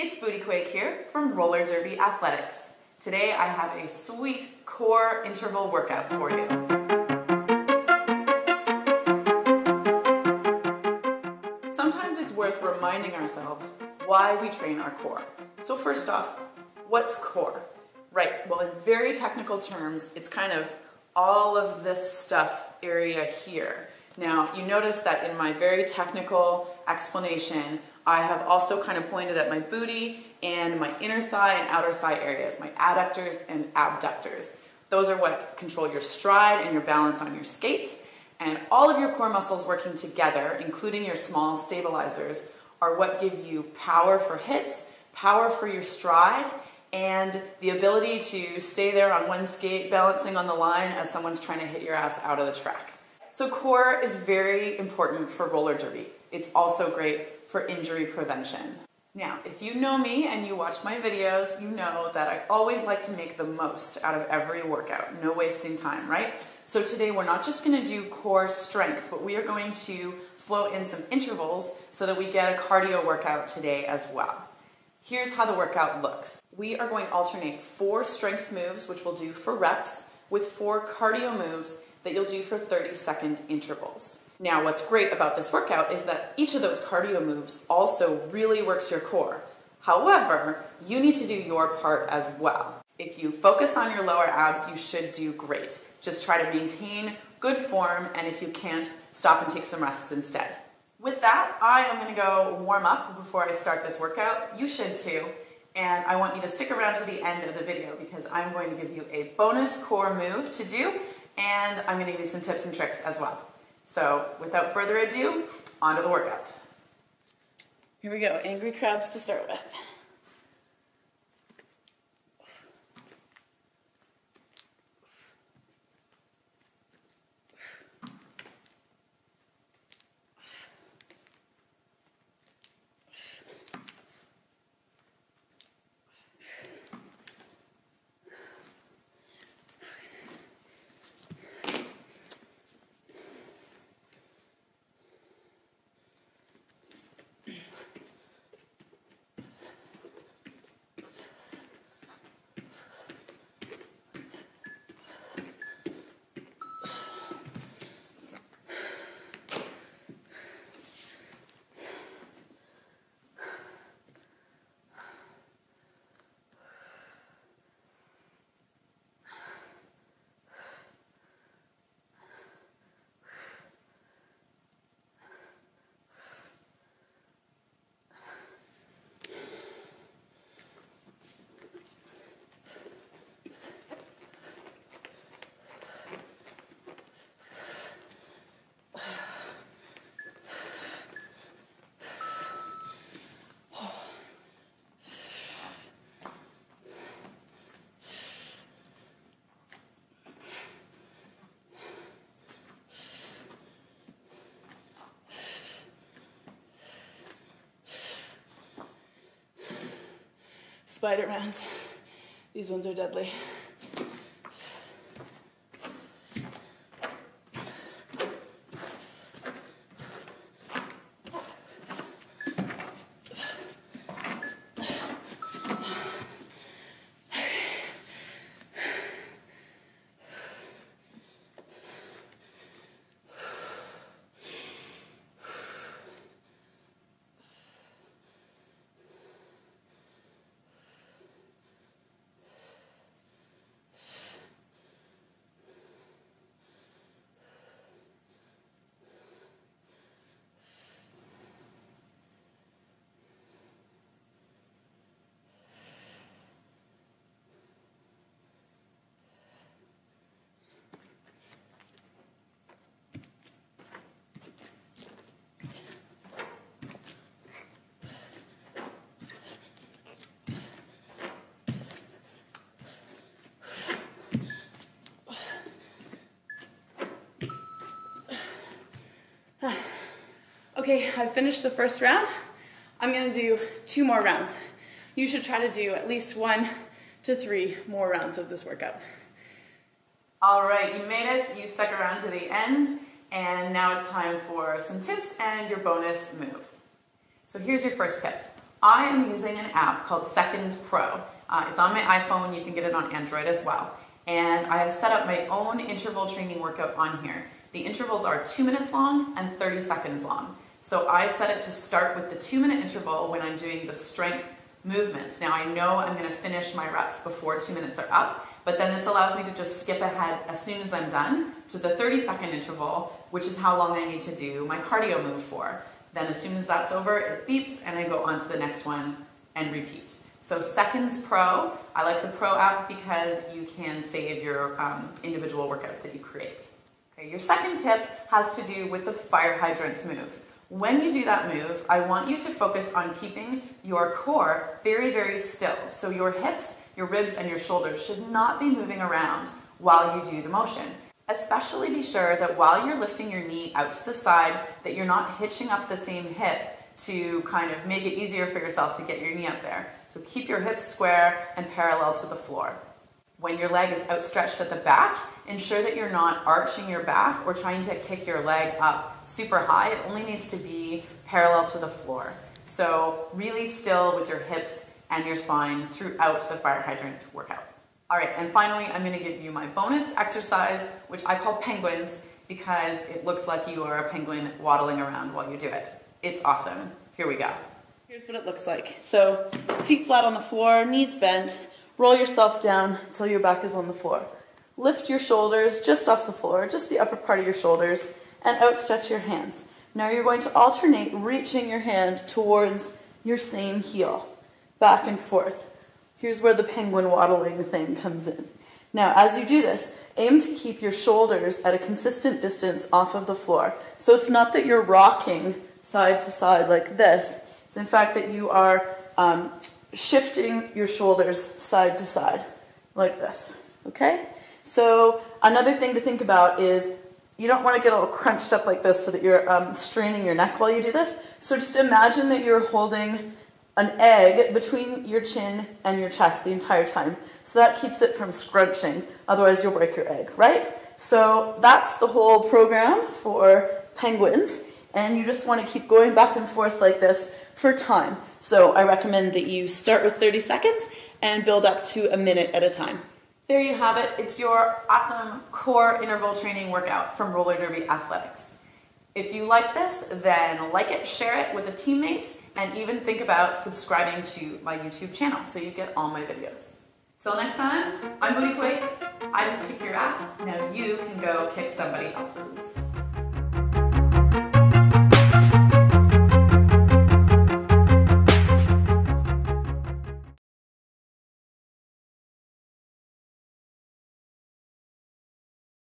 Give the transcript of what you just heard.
It's Booty Quake here from Roller Derby Athletics. Today I have a sweet core interval workout for you. Sometimes it's worth reminding ourselves why we train our core. So first off, what's core? Right, well, in very technical terms, it's kind of all of this stuff area here. Now, you notice that in my very technical explanation, I have also kind of pointed at my booty and my inner thigh and outer thigh areas, my adductors and abductors. Those are what control your stride and your balance on your skates. And all of your core muscles working together, including your small stabilizers, are what give you power for hits, power for your stride, and the ability to stay there on one skate, balancing on the line as someone's trying to hit your ass out of the track. So core is very important for roller derby. It's also great for injury prevention. Now, if you know me and you watch my videos, you know that I always like to make the most out of every workout. No wasting time, right? So today we're not just gonna do core strength, but we are going to flow in some intervals so that we get a cardio workout today as well. Here's how the workout looks. We are going to alternate 4 strength moves, which we'll do for reps, with 4 cardio moves that you'll do for 30-second intervals. Now, what's great about this workout is that each of those cardio moves also really works your core. However, you need to do your part as well. If you focus on your lower abs, you should do great. Just try to maintain good form, and if you can't, stop and take some rests instead. With that, I am going to go warm up before I start this workout. You should too. And I want you to stick around to the end of the video because I'm going to give you a bonus core move to do, and I'm going to give you some tips and tricks as well. So without further ado, on to the workout. Here we go, angry crabs to start with. Spider-Mans. These ones are deadly. Okay, I've finished the first round. I'm gonna do 2 more rounds. You should try to do at least 1 to 3 more rounds of this workout. All right, you made it. You stuck around to the end, and now it's time for some tips and your bonus move. So here's your first tip. I am using an app called Seconds Pro. It's on my iPhone. You can get it on Android as well. And I have set up my own interval training workout on here. The intervals are 2 minutes long and 30 seconds long. So I set it to start with the 2-minute interval when I'm doing the strength movements. Now I know I'm going to finish my reps before 2 minutes are up, but then this allows me to just skip ahead as soon as I'm done to the 30-second interval, which is how long I need to do my cardio move for. Then as soon as that's over, it beeps and I go on to the next one and repeat. So Seconds Pro, I like the Pro app because you can save your individual workouts that you create. Okay, your second tip has to do with the fire hydrants move. When you do that move, I want you to focus on keeping your core very, very still. So your hips, your ribs, and your shoulders should not be moving around while you do the motion. Especially be sure that while you're lifting your knee out to the side, that you're not hitching up the same hip to kind of make it easier for yourself to get your knee up there. So keep your hips square and parallel to the floor. When your leg is outstretched at the back, ensure that you're not arching your back or trying to kick your leg up super high. It only needs to be parallel to the floor. So really still with your hips and your spine throughout the fire hydrant workout. All right, and finally, I'm gonna give you my bonus exercise, which I call penguins because it looks like you are a penguin waddling around while you do it. It's awesome. Here we go. Here's what it looks like. So feet flat on the floor, knees bent, roll yourself down until your back is on the floor. Lift your shoulders just off the floor, just the upper part of your shoulders, and outstretch your hands. Now you're going to alternate reaching your hand towards your same heel, back and forth. Here's where the penguin waddling thing comes in. Now, as you do this, aim to keep your shoulders at a consistent distance off of the floor. So it's not that you're rocking side to side like this. It's in fact that you are shifting your shoulders side to side like this, okay? So another thing to think about is you don't want to get all crunched up like this so that you're straining your neck while you do this. So just imagine that you're holding an egg between your chin and your chest the entire time. So that keeps it from scrunching, otherwise you'll break your egg, right? So that's the whole program for penguins, and you just want to keep going back and forth like this for time. So I recommend that you start with 30 seconds and build up to a minute at a time. There you have it. It's your awesome core interval training workout from Roller Derby Athletics. If you like this, then like it, share it with a teammate, and even think about subscribing to my YouTube channel so you get all my videos. Till next time, I'm Booty Quake. I just kick your ass. Now you can go kick somebody else's.